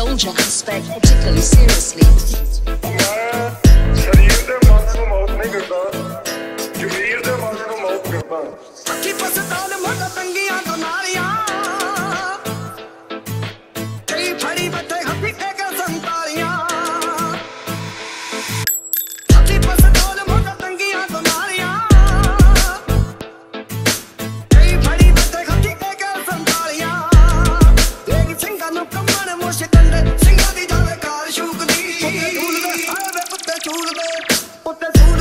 Soldier aspect particularly seriously. Put that food